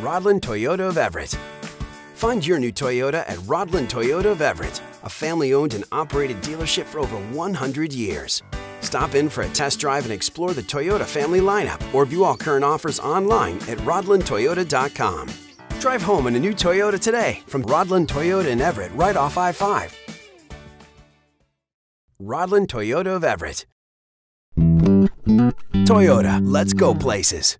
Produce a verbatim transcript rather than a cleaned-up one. Rodland Toyota of Everett. Find your new Toyota at Rodland Toyota of Everett, a family-owned and operated dealership for over one hundred years. Stop in for a test drive and explore the Toyota family lineup, or view all current offers online at Rodland Toyota dot com. Drive home in a new Toyota today from Rodland Toyota in Everett, right off I five. Rodland Toyota of Everett. Toyota, let's go places.